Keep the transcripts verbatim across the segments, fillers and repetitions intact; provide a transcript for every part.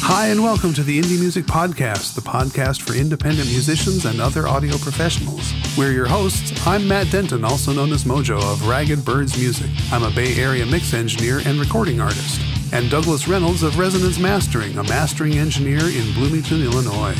Hi, and welcome to the Indie Music Podcast, the podcast for independent musicians and other audio professionals. We're your hosts. I'm Matt Denton, also known as Mojo of Ragged Birds Music. I'm a Bay Area mix engineer and recording artist. And Douglas Reynolds of Resonance Mastering, a mastering engineer in Bloomington, Illinois.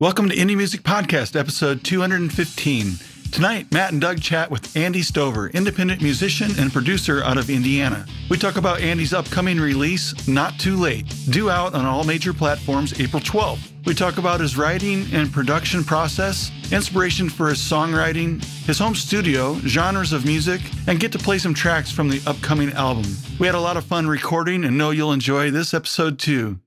Welcome to Indie Music Podcast, episode two hundred fifteen. Tonight, Matt and Doug chat with Andy Stover, independent musician and producer out of Indiana. We talk about Andy's upcoming release, Not Too Late, due out on all major platforms April twelfth. We talk about his writing and production process, inspiration for his songwriting, his home studio, genres of music, and get to play some tracks from the upcoming album. We had a lot of fun recording and know you'll enjoy this episode too.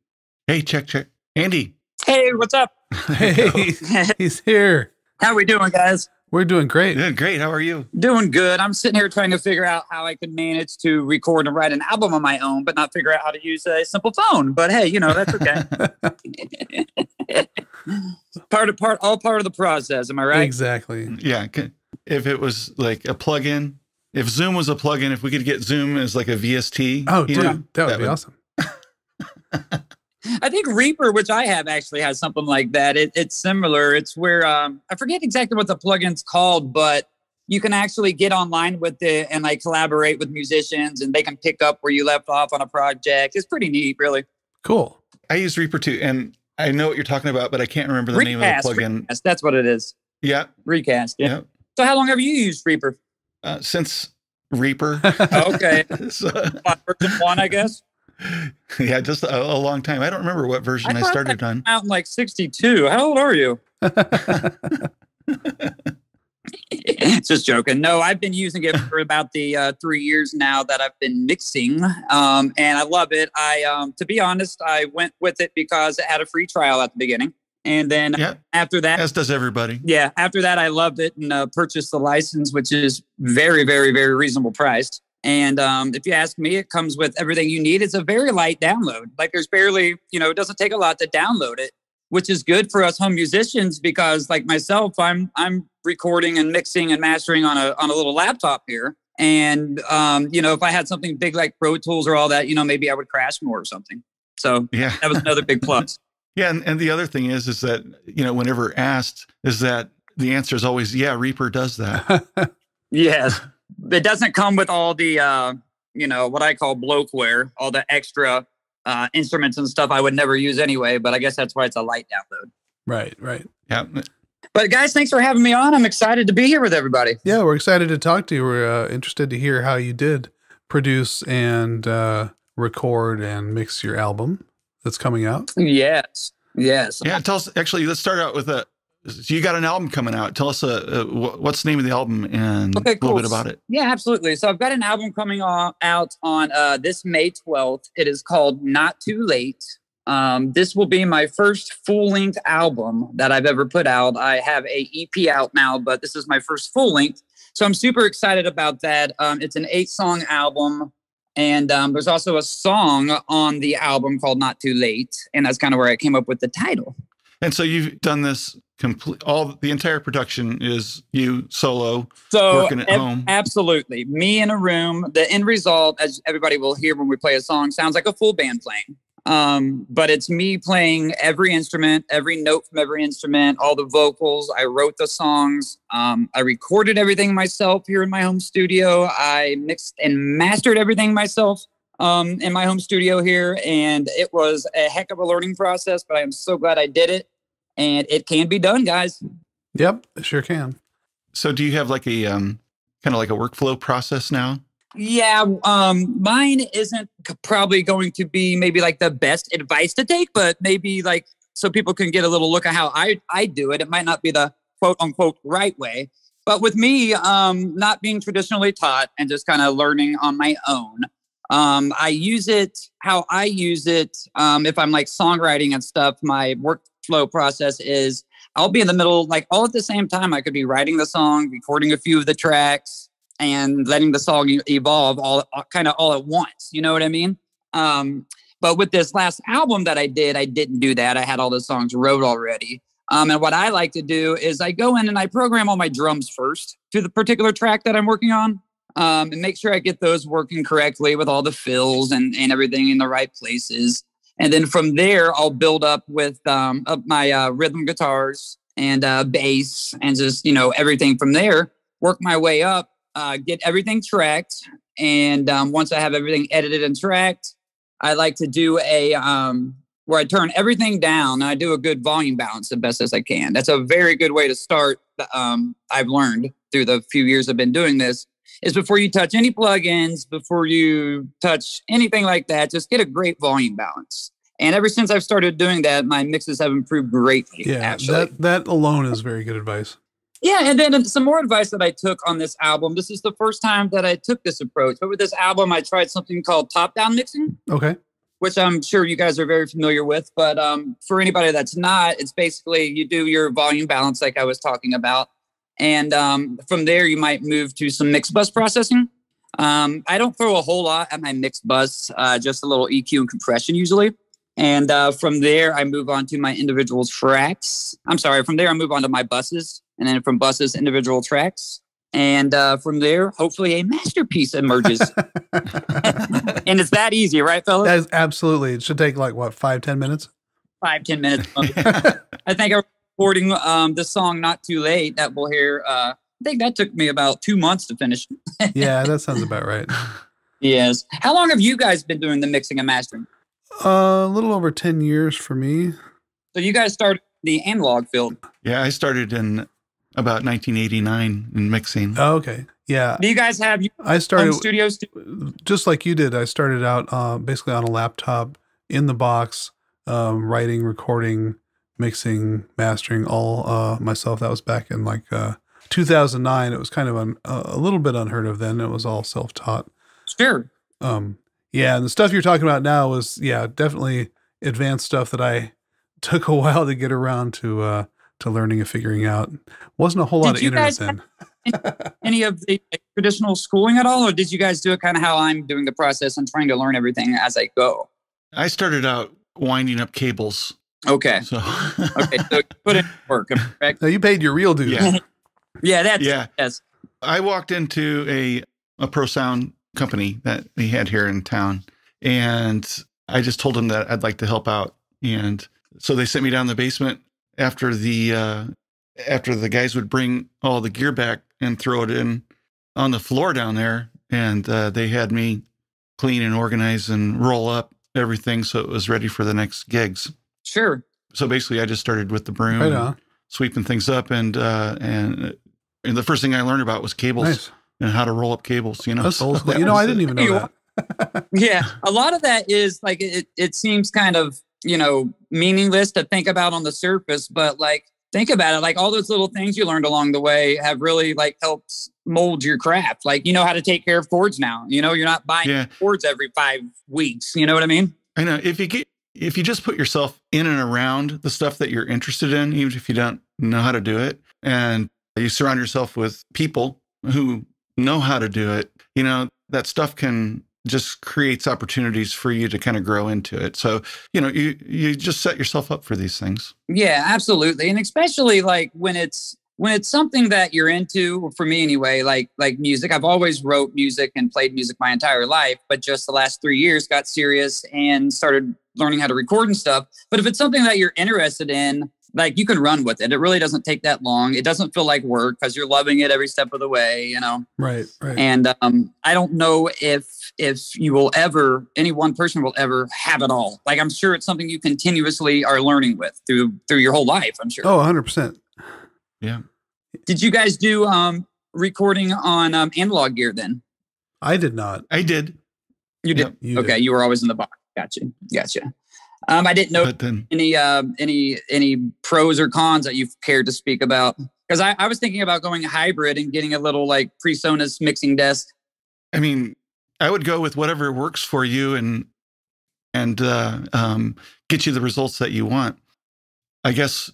Hey, check, check. Andy. Hey, what's up? Hey, he's here. How we doing, guys? We're doing great. Doing great. How are you? Doing good. I'm sitting here trying to figure out how I could manage to record and write an album on my own, but not figure out how to use a simple phone. But hey, you know, that's okay. part of part, all part of the process. Am I right? Exactly. Yeah. If it was like a plugin, if Zoom was a plugin, if we could get Zoom as like a V S T. Oh, dude, know, that would that be would... awesome. I think Reaper, which I have, actually has something like that. It, it's similar. It's where um, I forget exactly what the plugin's called, but you can actually get online with it and like collaborate with musicians, and they can pick up where you left off on a project. It's pretty neat, really. Cool. I use Reaper too, and I know what you're talking about, but I can't remember the Recast, name of the plugin. Recast, that's what it is. Yeah. Recast. Yeah. Yep. So, how long have you used Reaper? Uh, since Reaper. Okay. so. Version one, I guess. Yeah, just a, a long time. I don't remember what version I, I started on. Out in like sixty-two. How old are you? Just joking. No, I've been using it for about the uh, three years now that I've been mixing, um, and I love it. I, um, to be honest, I went with it because it had a free trial at the beginning, and then yeah, after that, as does everybody. Yeah, after that, I loved it and uh, purchased the license, which is very, very, very reasonable priced. And um, if you ask me, it comes with everything you need. It's a very light download. Like there's barely, you know, it doesn't take a lot to download it, which is good for us home musicians because like myself, I'm I'm recording and mixing and mastering on a on a little laptop here. And, um, you know, if I had something big like Pro Tools or all that, you know, maybe I would crash more or something. So yeah, that was another big plus. Yeah. And, and the other thing is, is that, you know, whenever asked is that the answer is always, yeah, Reaper does that. Yes. It doesn't come with all the, uh, you know, what I call bloatware, all the extra uh, instruments and stuff I would never use anyway, but I guess that's why it's a light download. Right, right. Yeah. But guys, thanks for having me on. I'm excited to be here with everybody. Yeah, we're excited to talk to you. We're uh, interested to hear how you did produce and uh, record and mix your album that's coming out. Yes, yes. Yeah, tell us, actually, let's start out with a, so you got an album coming out. Tell us uh, uh, what's the name of the album and okay, cool. a little bit about it. Yeah, absolutely. So I've got an album coming on, out on uh, this May twelfth. It is called Not Too Late. Um, this will be my first full-length album that I've ever put out. I have a E P out now, but this is my first full-length. So I'm super excited about that. Um, it's an eight-song album. And um, there's also a song on the album called Not Too Late. And that's kind of where I came up with the title. And so you've done this complete, all the entire production is you solo, so working at ab home. Absolutely. Me in a room. The end result, as everybody will hear when we play a song, sounds like a full band playing. Um, but it's me playing every instrument, every note from every instrument, all the vocals. I wrote the songs. Um, I recorded everything myself here in my home studio. I mixed and mastered everything myself. Um, in my home studio here, and it was a heck of a learning process, but I am so glad I did it, and it can be done, guys. Yep, it sure can. So do you have like a um, kind of like a workflow process now? Yeah, um, mine isn't probably going to be maybe like the best advice to take, but maybe like so people can get a little look at how I, I do it. It might not be the quote unquote right way, but with me um, not being traditionally taught and just kind of learning on my own, Um, I use it how I use it. Um, if I'm like songwriting and stuff, my workflow process is I'll be in the middle, like all at the same time. I could be writing the song, recording a few of the tracks, and letting the song evolve all, all kind of all at once. You know what I mean? Um, but with this last album that I did, I didn't do that. I had all the songs wrote already. Um, and what I like to do is I go in and I program all my drums first to the particular track that I'm working on. Um, and make sure I get those working correctly with all the fills and, and everything in the right places. And then from there, I'll build up with um, up my uh, rhythm guitars and uh, bass and just, you know, everything from there. Work my way up, uh, get everything tracked. And um, once I have everything edited and tracked, I like to do a, um, where I turn everything down and I do a good volume balance the best as I can. That's a very good way to start. Um, I've learned through the few years I've been doing this is before you touch any plugins, before you touch anything like that, just get a great volume balance. And ever since I've started doing that, my mixes have improved greatly. Yeah, actually. That, that alone is very good advice. Yeah, and then some more advice that I took on this album. This is the first time that I took this approach. But with this album, I tried something called top-down mixing. Okay. Which I'm sure you guys are very familiar with. But um, for anybody that's not, it's basically you do your volume balance like I was talking about. And um, from there, you might move to some mix bus processing. Um, I don't throw a whole lot at my mix bus, uh, just a little E Q and compression usually. And uh, from there, I move on to my individual tracks. I'm sorry, from there, I move on to my buses. And then from buses, individual tracks. And uh, from there, hopefully a masterpiece emerges. And it's that easy, right, fellas? That is absolutely. It should take like, what, five, ten minutes? Five, ten minutes. I think I'm recording um, the song Not Too Late that we'll hear. Uh, I think that took me about two months to finish. Yeah, that sounds about right. Yes. How long have you guys been doing the mixing and mastering? Uh, a little over ten years for me. So you guys started the analog field. Yeah, I started in... about nineteen eighty-nine in mixing. Oh, okay. Yeah. Do you guys have your I started, home studios? Just like you did, I started out uh, basically on a laptop, in the box, um, writing, recording, mixing, mastering, all uh, myself. That was back in like uh, two thousand nine. It was kind of un, uh, a little bit unheard of then. It was all self-taught. Sure. Um, yeah, and the stuff you're talking about now was, yeah, definitely advanced stuff that I took a while to get around to uh, to learning and figuring out. Wasn't a whole lot of internet then. Any of the traditional schooling at all, or did you guys do it kind of how I'm doing the process and trying to learn everything as I go? I started out winding up cables. Okay. So okay, so you put in work, correct? No, you paid your real dues. Yeah, yeah, that's yeah. Yes. I walked into a a pro sound company that they had here in town, and I just told them that I'd like to help out, and so they sent me down the basement. After the uh, after the guys would bring all the gear back and throw it in on the floor down there, and uh, they had me clean and organize and roll up everything so it was ready for the next gigs. Sure. So basically, I just started with the broom, right on. Sweeping things up, and uh, and and the first thing I learned about was cables. Nice. And how to roll up cables. You know, so you know, I didn't even know that. Yeah, a lot of that is like it. It seems kind of, you know, meaningless to think about on the surface, but like, think about it. Like all those little things you learned along the way have really like helped mold your craft. Like, you know how to take care of chords now, you know, you're not buying yeah. chords every five weeks. You know what I mean? I know if you get, if you just put yourself in and around the stuff that you're interested in, even if you don't know how to do it, and you surround yourself with people who know how to do it, you know, that stuff can just creates opportunities for you to kind of grow into it. So, you know, you, you just set yourself up for these things. Yeah, absolutely. And especially like when it's, when it's something that you're into, for me anyway, like, like music, I've always wrote music and played music my entire life, but just the last three years got serious and started learning how to record and stuff. But if it's something that you're interested in, like you can run with it. It really doesn't take that long. It doesn't feel like work because you're loving it every step of the way, you know? Right, right. And um, I don't know if, if you will ever, any one person will ever have it all. Like, I'm sure it's something you continuously are learning with through, through your whole life, I'm sure. Oh, one hundred percent. Yeah. Did you guys do um, recording on um, analog gear then? I did not. I did. You did? Yep, you okay, did. You were always in the box. Gotcha, gotcha. Um, I didn't know then, any uh, any any pros or cons that you've cared to speak about, because I, I was thinking about going hybrid and getting a little like PreSonus mixing desk. I mean, I would go with whatever works for you and and uh, um, get you the results that you want. I guess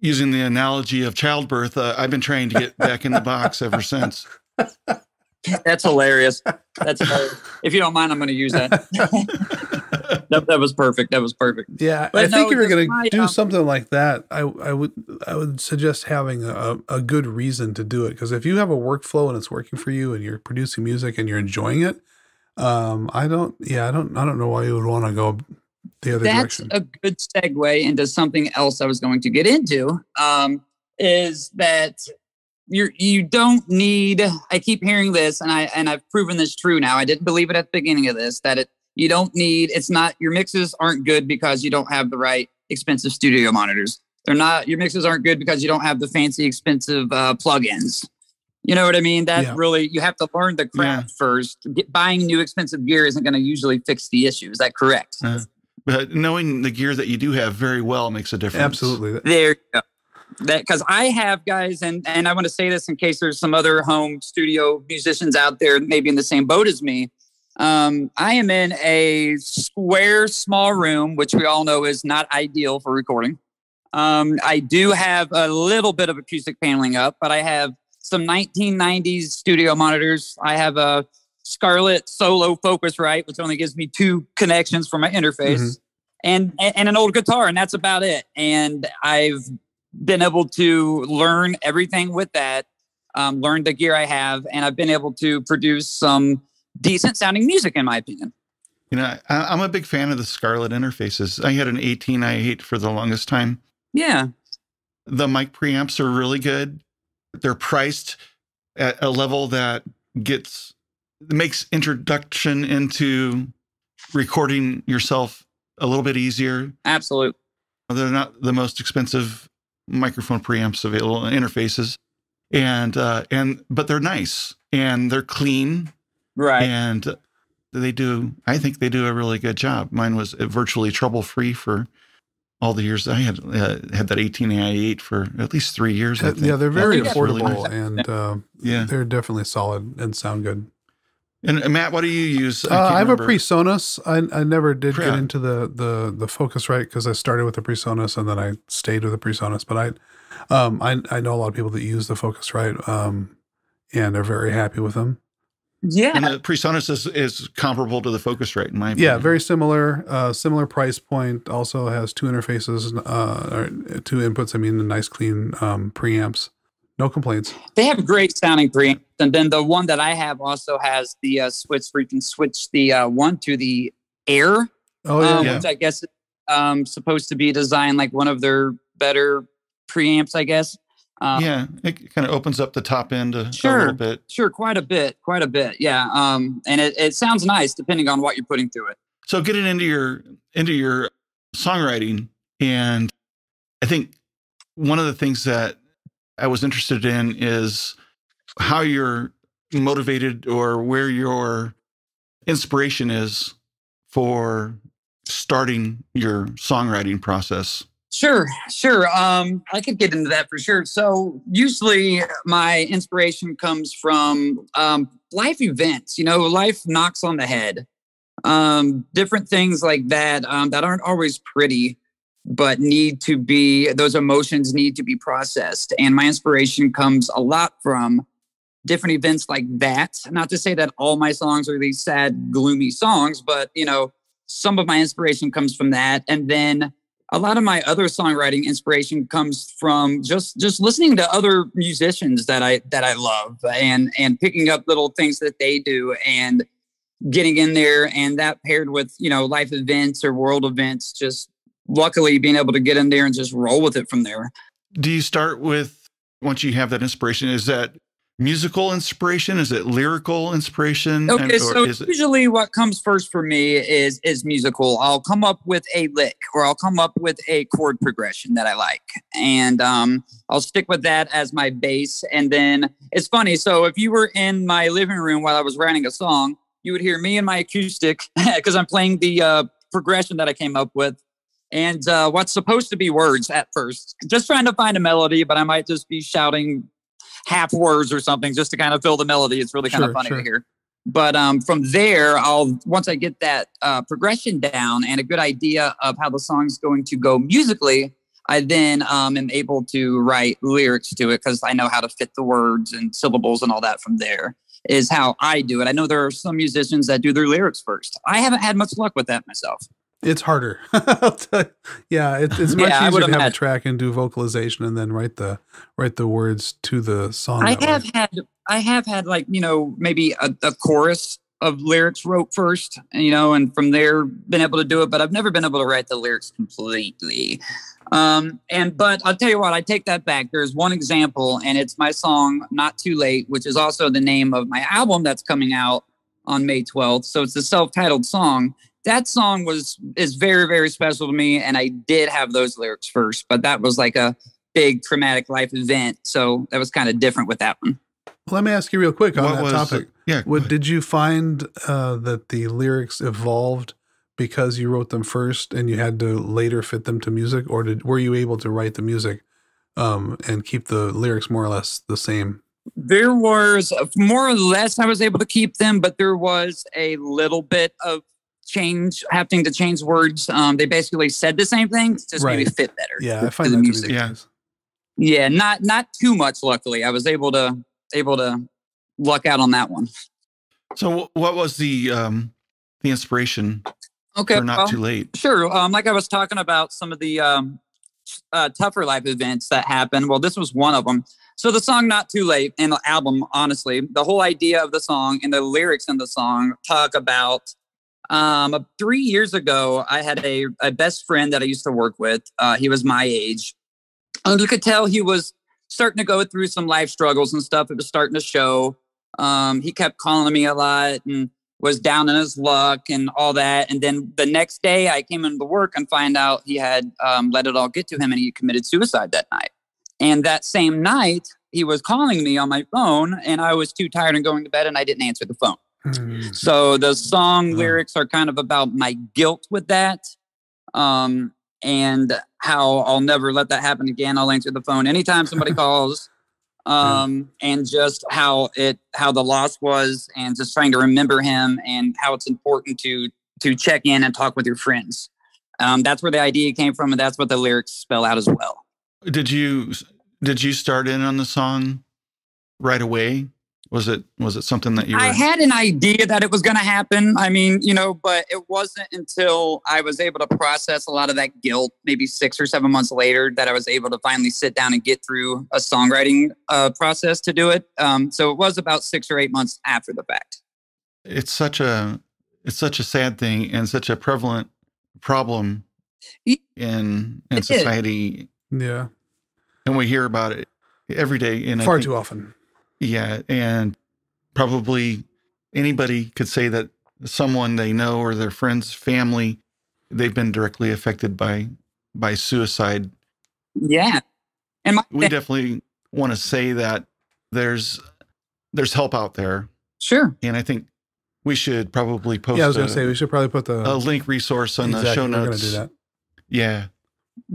using the analogy of childbirth, uh, I've been trying to get back in the box ever since. That's hilarious. That's hilarious. If you don't mind, I'm going to use that. That, that was perfect. That was perfect. Yeah. But I no, think if you're going to do um, something like that, I, I would I would suggest having a, a good reason to do it. Because if you have a workflow and it's working for you and you're producing music and you're enjoying it, um, I don't, yeah, I don't, I don't know why you would want to go the other that's direction. That's a good segue into something else I was going to get into, um, is that you you don't need, I keep hearing this, and, I, and I've proven this true now. I didn't believe it at the beginning of this, that it you don't need, it's not, your mixes aren't good because you don't have the right expensive studio monitors. They're not, your mixes aren't good because you don't have the fancy expensive uh, plugins. You know what I mean? That yeah. really, you have to learn the craft yeah. first. Get, buying new expensive gear isn't going to usually fix the issue. Is that correct? Uh, but knowing the gear that you do have very well makes a difference. Absolutely. There you go. That, because I have guys, and, and I want to say this in case there's some other home studio musicians out there maybe in the same boat as me. Um, I am in a square, small room, which we all know is not ideal for recording. Um, I do have a little bit of acoustic paneling up, but I have some nineteen nineties studio monitors. I have a Scarlett solo Focusrite, which only gives me two connections for my interface, mm-hmm. and, and an old guitar, and that's about it. And I've been able to learn everything with that, um, learn the gear I have, and I've been able to produce some decent sounding music, in my opinion. You know, I, I'm a big fan of the Scarlett interfaces. I had an eighteen I eight for the longest time. Yeah. The mic preamps are really good. They're priced at a level that gets makes introduction into recording yourself a little bit easier. Absolutely. They're not the most expensive microphone preamps available, interfaces, and uh, and but they're nice and they're clean. Right. And they do. I think they do a really good job. Mine was virtually trouble free for all the years I had uh, had that eighteen I eight for at least three years. I think. Yeah, they're very affordable, really nice. and uh, yeah, they're definitely solid and sound good. And uh, Matt, what do you use? I, uh, I have remember. a PreSonus. I I never did Pre get into the the the Focusrite because I started with the PreSonus and then I stayed with the PreSonus. But I, um, I I know a lot of people that use the Focusrite, um, and are very happy with them. Yeah, and the PreSonus is, is comparable to the Focusrite in my opinion. Yeah, very similar, uh, similar price point. Also has two interfaces, uh, or two inputs. I mean, the nice clean um, preamps. No complaints. They have great sounding preamps, and then the one that I have also has the uh, switch where you can switch the uh, one to the Air. Oh yeah, um, yeah. which I guess is um, supposed to be designed like one of their better preamps, I guess. Um, yeah, it kind of opens up the top end a, sure, a little bit. Sure, quite a bit, quite a bit, yeah. Um, and it, it sounds nice depending on what you're putting through it. So getting into your into your songwriting, and I think one of the things that I was interested in is how you're motivated or where your inspiration is for starting your songwriting process. Sure, sure. Um, I could get into that for sure. So usually my inspiration comes from um, life events. You know, life knocks on the head. Um, different things like that um, that aren't always pretty, but need to be, those emotions need to be processed. And my inspiration comes a lot from different events like that. Not to say that all my songs are these sad, gloomy songs, but, you know, some of my inspiration comes from that. And then a lot of my other songwriting inspiration comes from just just listening to other musicians that I that I love, and and picking up little things that they do and getting in there, and that paired with, you know, life events or world events, just luckily being able to get in there and just roll with it from there. Do you start with, once you have that inspiration, is that musical inspiration? Is it lyrical inspiration? Okay, and, so is usually it... what comes first for me is is musical. I'll come up with a lick, or I'll come up with a chord progression that I like. And um, I'll stick with that as my base. And then it's funny. So if you were in my living room while I was writing a song, you would hear me and my acoustic because I'm playing the uh, progression that I came up with. And uh, what's supposed to be words at first, just trying to find a melody, but I might just be shouting half words or something just to kind of fill the melody. It's really kind sure, of funny sure. to hear. But um, from there, I'll once I get that uh, progression down and a good idea of how the song's going to go musically, I then um, am able to write lyrics to it because I know how to fit the words and syllables and all that from there is how I do it. I know there are some musicians that do their lyrics first. I haven't had much luck with that myself. It's harder. yeah, it, it's much yeah, easier to have had. a track and do vocalization and then write the write the words to the song. I have way. had I have had like, you know, maybe a, a chorus of lyrics wrote first, you know, and from there been able to do it, but I've never been able to write the lyrics completely. Um, and, but I'll tell you what, I take that back. There's one example, and it's my song, Not Too Late, which is also the name of my album that's coming out on May twelfth. So it's a self-titled song. That song was, is very, very special to me. And I did have those lyrics first, but that was like a big traumatic life event. So that was kind of different with that one. Let me ask you real quick on what that was, topic. Yeah, what, did you find uh, that the lyrics evolved because you wrote them first and you had to later fit them to music, or did, were you able to write the music um, and keep the lyrics more or less the same? There was more or less I was able to keep them, but there was a little bit of change, having to change words. Um, they basically said the same thing, just right. maybe fit better. Yeah, I find that the music. Yeah. yeah, not not too much. Luckily, I was able to able to luck out on that one. So, what was the um, the inspiration? Okay, for Not well, Too Late. Sure. Um, like I was talking about some of the um, uh, tougher life events that happened. Well, this was one of them. So the song Not Too Late and the album, honestly, the whole idea of the song and the lyrics in the song talk about um, three years ago, I had a, a best friend that I used to work with. Uh, he was my age. And you could tell he was starting to go through some life struggles and stuff. It was starting to show. Um, he kept calling me a lot and was down in his luck and all that. And then the next day I came into work and find out he had um, let it all get to him and he committed suicide that night. And that same night, he was calling me on my phone, and I was too tired and going to bed, and I didn't answer the phone. Mm. So the song lyrics are kind of about my guilt with that, um, and how I'll never let that happen again. I'll answer the phone anytime somebody calls, um, yeah. and just how it how the loss was, and just trying to remember him, and how it's important to to check in and talk with your friends. Um, that's where the idea came from, and that's what the lyrics spell out as well. Did you did you start in on the song right away? Was it was it something that you were... I had an idea that it was going to happen. I mean, you know, but it wasn't until I was able to process a lot of that guilt, maybe six or seven months later, that I was able to finally sit down and get through a songwriting uh, process to do it. Um, so it was about six or eight months after the fact. It's such a it's such a sad thing and such a prevalent problem in in society. Is. Yeah. And we hear about it every day. And Far I think, too often. Yeah. And probably anybody could say that someone they know or their friends, family, they've been directly affected by, by suicide. Yeah. And my we definitely want to say that there's, there's help out there. Sure. And I think we should probably post. Yeah, I was going to say, we should probably put the a link resource on exactly, the show notes. We're going to do that. Yeah.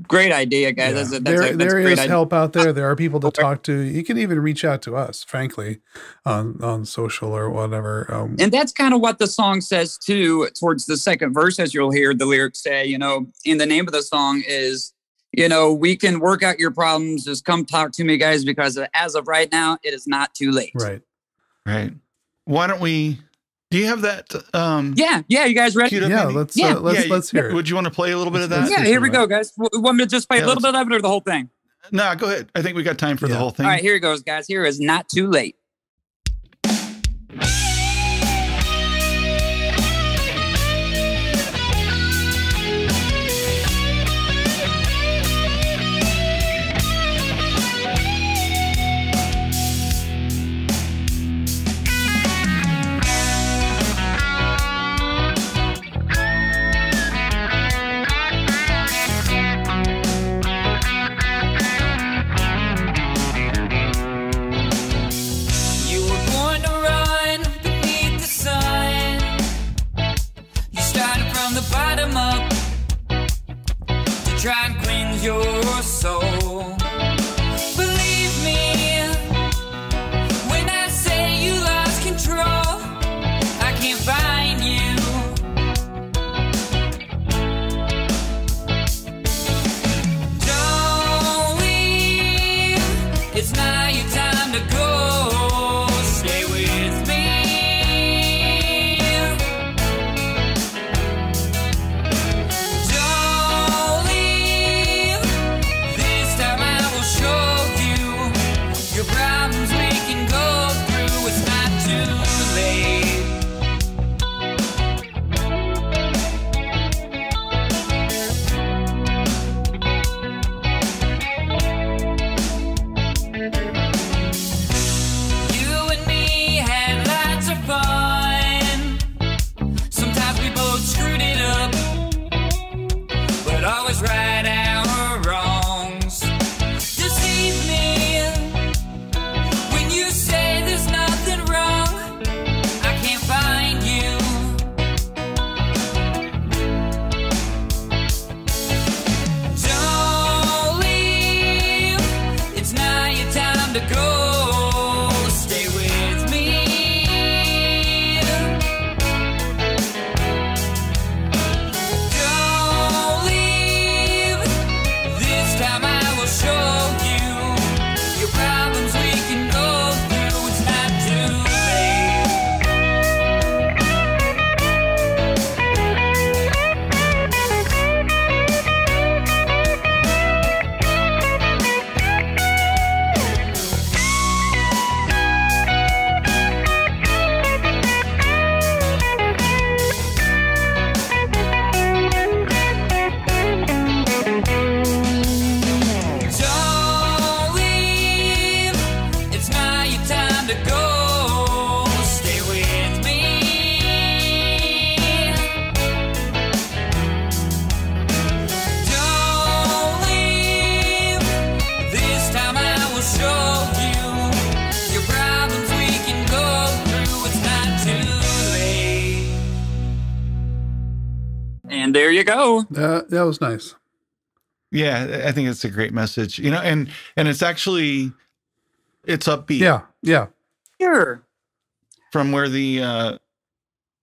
Great idea, guys. Yeah. That's a, that's there a, that's there great is idea. Help out there. There are people to talk to. You can even reach out to us, frankly, on, on social or whatever. Um, and that's kind of what the song says, too, towards the second verse, as you'll hear the lyrics say, you know, in the name of the song is, you know, we can work out your problems. Just come talk to me, guys, because as of right now, it is not too late. Right. Right. Why don't we... Do you have that? Um, yeah, yeah. You guys ready? Yeah, maybe? let's yeah. Uh, let's yeah, let's hear it. Would you want to play a little bit of that? Yeah, here we go, guys. Want me to just play yeah, a little bit of it or the whole thing? No, nah, go ahead. I think we got time for yeah. the whole thing. All right, here it goes, guys. Here is Not Too Late. Try and cleanse your soul. Believe me when I say you lost control. I can't find you. Don't leave. It's not your time to go. Stay with me. Don't leave. This time to go. Stay with me. Don't leave. This time I will show you your problems we can go through. It's not too late. And there you go. Uh, that was nice. Yeah, I think it's a great message, you know, and and it's actually it's upbeat. Yeah, yeah. Sure. From where the uh,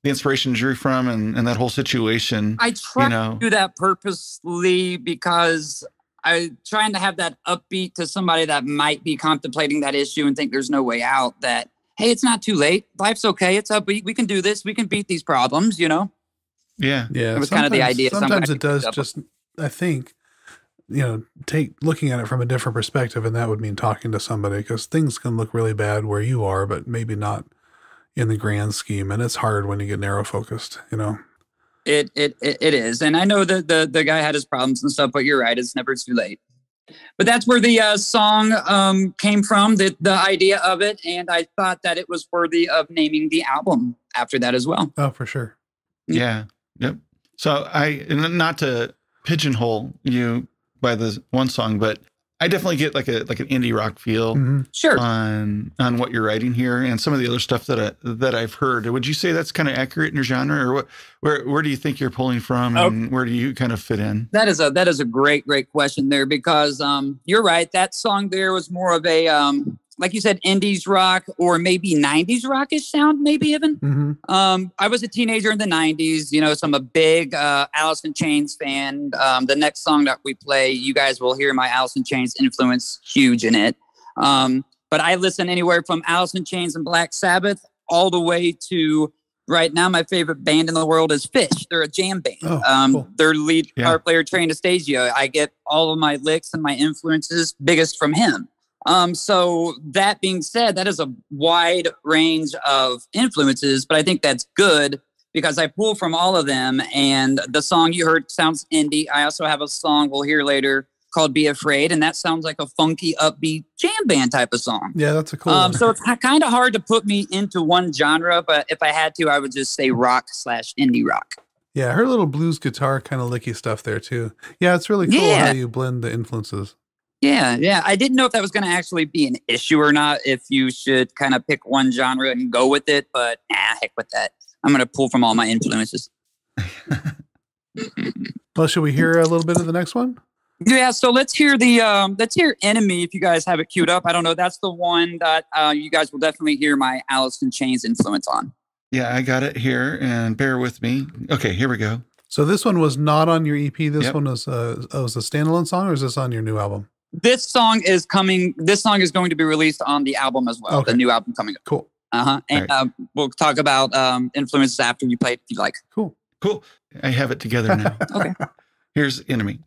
the inspiration drew from, and, and that whole situation. I try you know. to do that purposely because I'm trying to have that upbeat to somebody that might be contemplating that issue and think there's no way out. That hey, it's not too late. Life's okay. It's upbeat. We can do this. We can beat these problems. You know. Yeah, yeah. It was kind of the idea. Sometimes it does just, I think, you know, take looking at it from a different perspective, and that would mean talking to somebody because things can look really bad where you are, but maybe not in the grand scheme. And it's hard when you get narrow focused, you know. It it it is, and I know that the the guy had his problems and stuff, but you're right, it's never too late. But that's where the uh, song um, came from, the the idea of it, and I thought that it was worthy of naming the album after that as well. Oh, for sure. Yeah. yeah. Yep. So I, and not to pigeonhole you by the one song, but I definitely get like a, like an indie rock feel mm-hmm. sure. on, on what you're writing here and some of the other stuff that, I, that I've heard. Would you say that's kind of accurate in your genre, or what, where, where do you think you're pulling from and okay. where do you kind of fit in? That is a, that is a great, great question there, because um, you're right. That song there was more of a, um, like you said, indies rock or maybe nineties rockish sound, maybe even. Mm-hmm. um, I was a teenager in the nineties, you know, so I'm a big uh, Alice in Chains fan. Um, the next song that we play, you guys will hear my Alice in Chains influence huge in it. Um, but I listen anywhere from Alice in Chains and Black Sabbath all the way to right now. My favorite band in the world is Phish. They're a jam band. Oh, um, cool. Their lead yeah. guitar player, Trey Anastasio. I get all of my licks and my influences biggest from him. Um, so that being said, that is a wide range of influences, but I think that's good because I pull from all of them. And the song you heard sounds indie. I also have a song we'll hear later called Be Afraid, and that sounds like a funky, upbeat jam band type of song. Yeah, that's a cool um, one. So it's kind of hard to put me into one genre, but if I had to, I would just say rock slash indie rock. Yeah, her little blues guitar kind of licky stuff there too. Yeah, it's really cool yeah. how you blend the influences. Yeah, yeah. I didn't know if that was going to actually be an issue or not, if you should kind of pick one genre and go with it, but nah, heck with that. I'm going to pull from all my influences. Well, should we hear a little bit of the next one? Yeah, so let's hear the, um, let's hear Enemy if you guys have it queued up. I don't know. That's the one that uh, you guys will definitely hear my Alice in Chains influence on. Yeah, I got it here, and bear with me. Okay, here we go. So this one was not on your E P. This yep. one was, uh, was a standalone song, or is this on your new album? This song is coming, this song is going to be released on the album as well, okay. the new album coming up. Cool. Uh-huh. And right. um, we'll talk about um, influences after you play it if you like. Cool. Cool. I have it together now. Okay. Here's Enemy.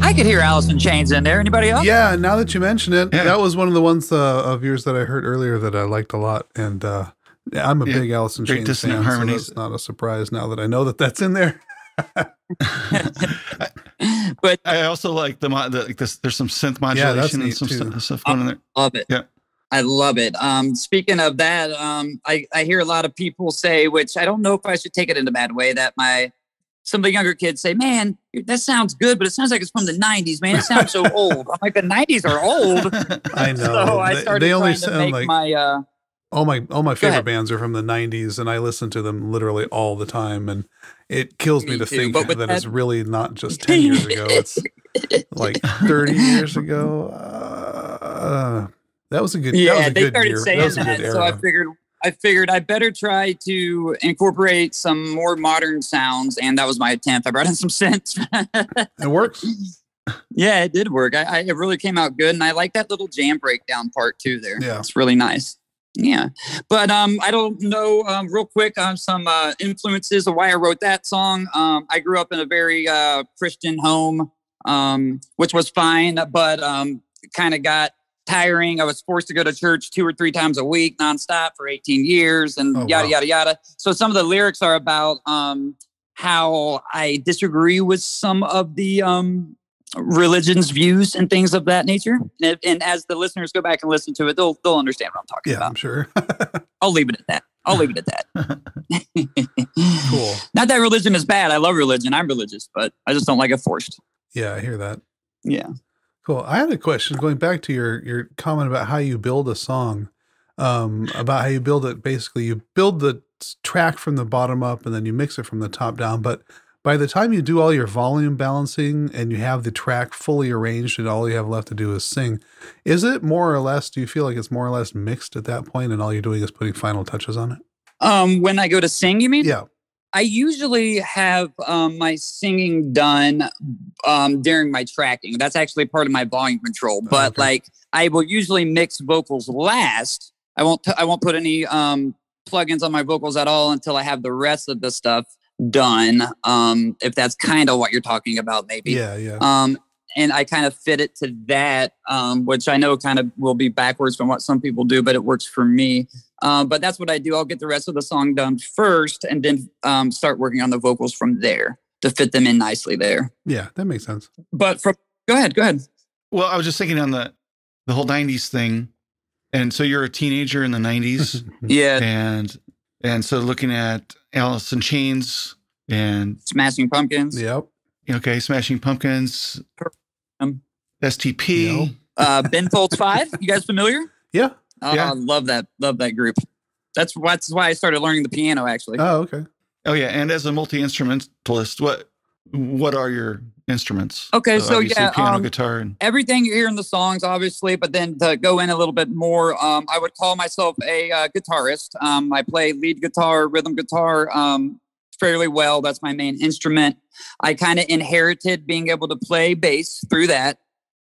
I could hear Alice in Chains in there. Anybody else? Yeah, now that you mention it, yeah. that was one of the ones uh, of yours that I heard earlier that I liked a lot. And uh, I'm a yeah. big Alice in Chains fan, so that's not a surprise now that I know that that's in there. But I also like the, the like this, there's some synth modulation yeah, and some too. stuff going I in there. I love it. Yeah. I love it. Um, speaking of that, um, I, I hear a lot of people say, which I don't know if I should take it in a bad way, that my some of the younger kids say, man, that sounds good, but it sounds like it's from the nineties, man. It sounds so old. I'm like, the nineties are old. I know. So they, I started they only trying to make like, my... Uh, all my, all my favorite bands are from the nineties, and I listen to them literally all the time, and it kills me, me to too, think that, that it's really not just ten years ago. It's like thirty years ago. Uh, that was a good Yeah, that was they a good started year. saying that, that, that so I figured... I figured I better try to incorporate some more modern sounds, and that was my attempt. I brought in some synths. It works. Yeah, it did work. I, I, it really came out good, and I like that little jam breakdown part too there. Yeah. It's really nice. Yeah. But um, I don't know, um, real quick, um, some uh, influences of why I wrote that song. Um, I grew up in a very uh, Christian home, um, which was fine, but um, kind of got tiring. I was forced to go to church two or three times a week nonstop for eighteen years and oh, yada, wow. yada, yada. So some of the lyrics are about um, how I disagree with some of the um, religion's views and things of that nature. And, and as the listeners go back and listen to it, they'll, they'll understand what I'm talking yeah, about. Yeah, I'm sure. I'll leave it at that. I'll leave it at that. Cool. Not that religion is bad. I love religion. I'm religious, but I just don't like it forced. Yeah, I hear that. Yeah. Cool. I had a question going back to your, your comment about how you build a song, um, about how you build it. Basically, you build the track from the bottom up and then you mix it from the top down. But by the time you do all your volume balancing and you have the track fully arranged and all you have left to do is sing, is it more or less, do you feel like it's more or less mixed at that point and all you're doing is putting final touches on it? Um, when I go to sing, you mean? Yeah. I usually have um, my singing done um, during my tracking. That's actually part of my volume control. But okay. like, I will usually mix vocals last. I won't. T I won't put any um, plugins on my vocals at all until I have the rest of the stuff done. Um, if that's kind of what you're talking about, maybe. Yeah, yeah. Um, and I kind of fit it to that, um, which I know kind of will be backwards from what some people do, but it works for me. Um, but that's what I do. I'll get the rest of the song done first and then um, start working on the vocals from there to fit them in nicely there. Yeah, that makes sense. But from, go ahead, go ahead. Well, I was just thinking on the, the whole nineties thing. And so you're a teenager in the nineties. Yeah. And, and so looking at Alice in Chains and Smashing Pumpkins. Yep. Okay. Smashing Pumpkins. Um, S T P. Yep. uh, Ben Folds Five. You guys familiar? Yeah. Oh, yeah. I love that. Love that group. That's, that's why I started learning the piano, actually. Oh, okay. Oh, yeah. And as a multi-instrumentalist, what what are your instruments? Okay, so, so yeah. piano, um, guitar. And everything you hear in the songs, obviously. But then to go in a little bit more, um, I would call myself a uh, guitarist. Um, I play lead guitar, rhythm guitar um, fairly well. That's my main instrument. I kind of inherited being able to play bass through that.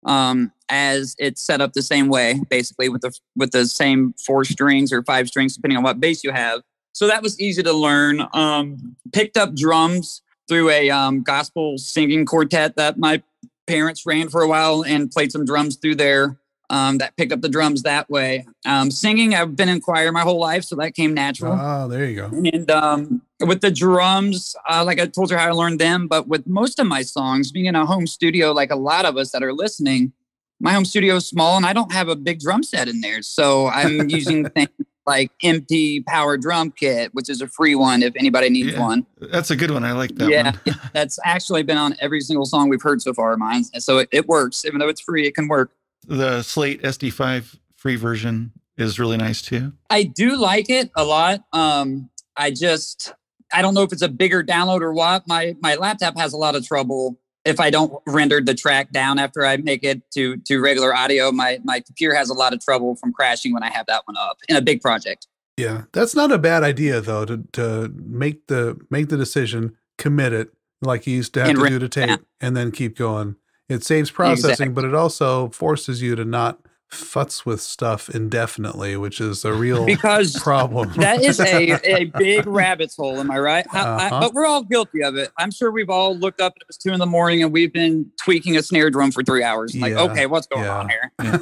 Um, as it's set up the same way, basically with the, with the same four strings or five strings, depending on what bass you have. So that was easy to learn. Um, picked up drums through a, um, gospel singing quartet that my parents ran for a while and played some drums through there. um, that picked up the drums that way. Um, singing, I've been in choir my whole life, so that came natural. Oh, there you go. And um, with the drums, uh, like I told you how I learned them, but with most of my songs, being in a home studio, like a lot of us that are listening, my home studio is small and I don't have a big drum set in there. So I'm using things like M P Power Drum Kit, which is a free one if anybody needs yeah, one. That's a good one. I like that yeah, one. Yeah, that's actually been on every single song we've heard so far. Mine. So it, it works. Even though it's free, it can work. The Slate S D five free version is really nice too. I do like it a lot. Um, I just, I don't know if it's a bigger download or what. My, my laptop has a lot of trouble. If I don't render the track down after I make it to to regular audio, my, my computer has a lot of trouble from crashing when I have that one up in a big project. Yeah, that's not a bad idea, though, to, to make the make the decision, commit it, like you used to have and to do to tape, down. and then keep going. It saves processing, exactly. But it also forces you to not futz with stuff indefinitely, which is a real because problem. That is a, a big rabbit's hole, am I right? I, uh-huh. I, but we're all guilty of it. I'm sure we've all looked up, it was two in the morning, and we've been tweaking a snare drum for three hours. Yeah. Like, okay, what's going yeah. on here? Yeah.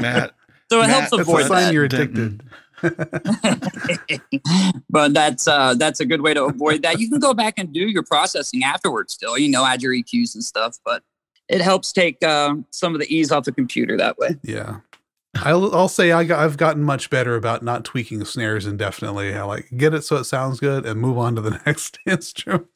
Matt, so it Matt, helps avoid that. Sign you're addicted. But that's uh, that's a good way to avoid that. You can go back and do your processing afterwards still, you know, add your E Qs and stuff, but it helps take uh, some of the ease off the computer that way. Yeah. I'll, I'll say I got, I've gotten much better about not tweaking snares indefinitely. I like get it so it sounds good and move on to the next instrument.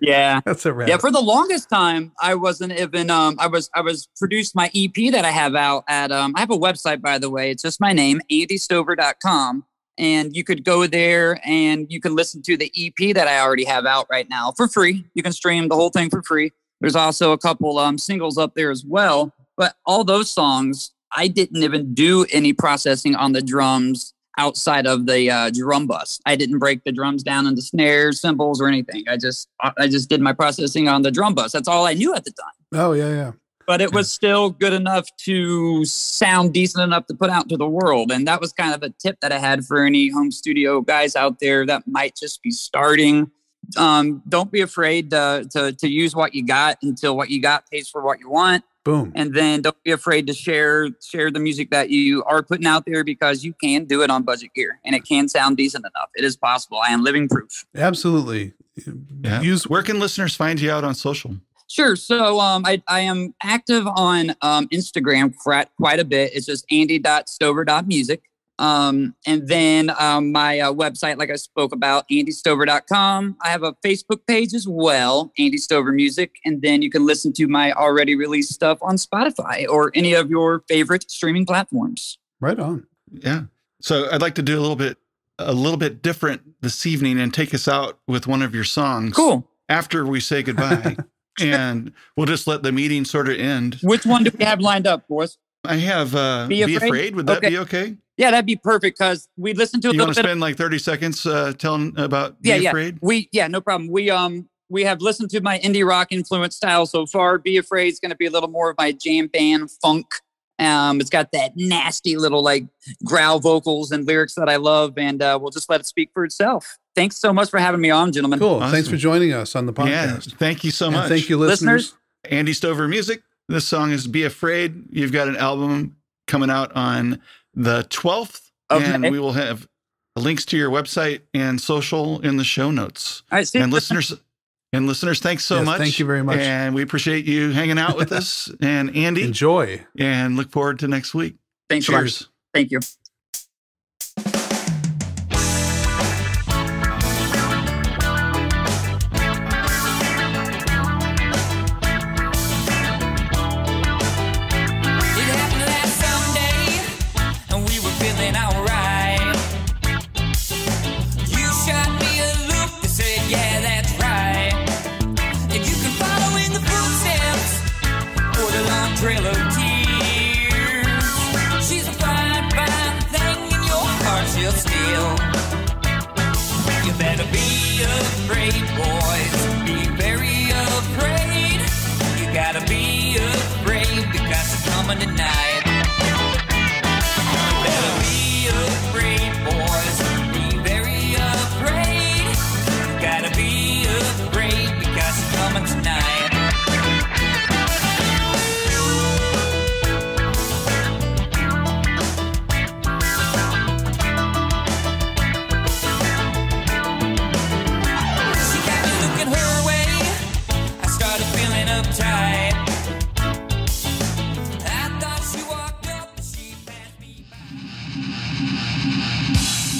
Yeah. That's a wrap. Yeah, for the longest time, I wasn't even, um, I was, I was produced my E P that I have out at, um, I have a website, by the way. It's just my name, Andy Stover dot com. And you could go there and you can listen to the E P that I already have out right now for free. You can stream the whole thing for free. There's also a couple um, singles up there as well. But all those songs, I didn't even do any processing on the drums outside of the uh, drum bus. I didn't break the drums down into snares, cymbals, or anything. I just I just did my processing on the drum bus. That's all I knew at the time. Oh, yeah, yeah. But it yeah. was still good enough to sound decent enough to put out to the world. And that was kind of a tip that I had for any home studio guys out there that might just be starting. Um, don't be afraid uh, to to use what you got until what you got pays for what you want. Boom. And then don't be afraid to share share the music that you are putting out there, because you can do it on budget gear and it can sound decent enough. It is possible. I am living proof. Absolutely. Yeah. Use. Where can listeners find you out on social? Sure. So um, I, I am active on um, Instagram quite, quite a bit. It's just andy dot stover dot music. Um, and then, um, my, uh, website, like I spoke about, andy stover dot com. I have a Facebook page as well, Andy Stover Music. And then you can listen to my already released stuff on Spotify or any of your favorite streaming platforms. Right on. Yeah. So I'd like to do a little bit, a little bit different this evening and take us out with one of your songs. Cool. After we say goodbye and we'll just let the meeting sort of end. Which one do we have lined up, boys? I have, uh, Be Afraid. Be Afraid. Would that okay. be okay? Yeah, that'd be perfect, because we listened to a you little bit. You want to spend like thirty seconds uh, telling about Be yeah, yeah. Afraid? We, yeah, no problem. We um we have listened to my indie rock influence style so far. Be Afraid is going to be a little more of my jam band funk. Um, It's got that nasty little like growl vocals and lyrics that I love, and uh, we'll just let it speak for itself. Thanks so much for having me on, gentlemen. Cool. Awesome. Thanks for joining us on the podcast. Yeah, thank you so much. And thank you, listeners. listeners. Andy Stover Music. This song is Be Afraid. You've got an album coming out on the twelfth, okay. and we will have links to your website and social in the show notes. All right, see and listeners, and listeners, thanks so yes, much. Thank you very much, and we appreciate you hanging out with us. And Andy, enjoy, and look forward to next week. Thanks. Cheers. So much. Thank you. Tonight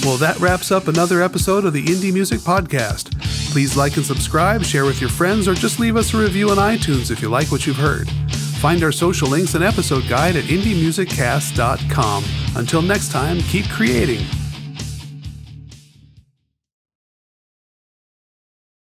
Well, that wraps up another episode of the Indie Music Podcast. Please like and subscribe, share with your friends, or just leave us a review on iTunes if you like what you've heard. Find our social links and episode guide at indie music cast dot com. Until next time, keep creating.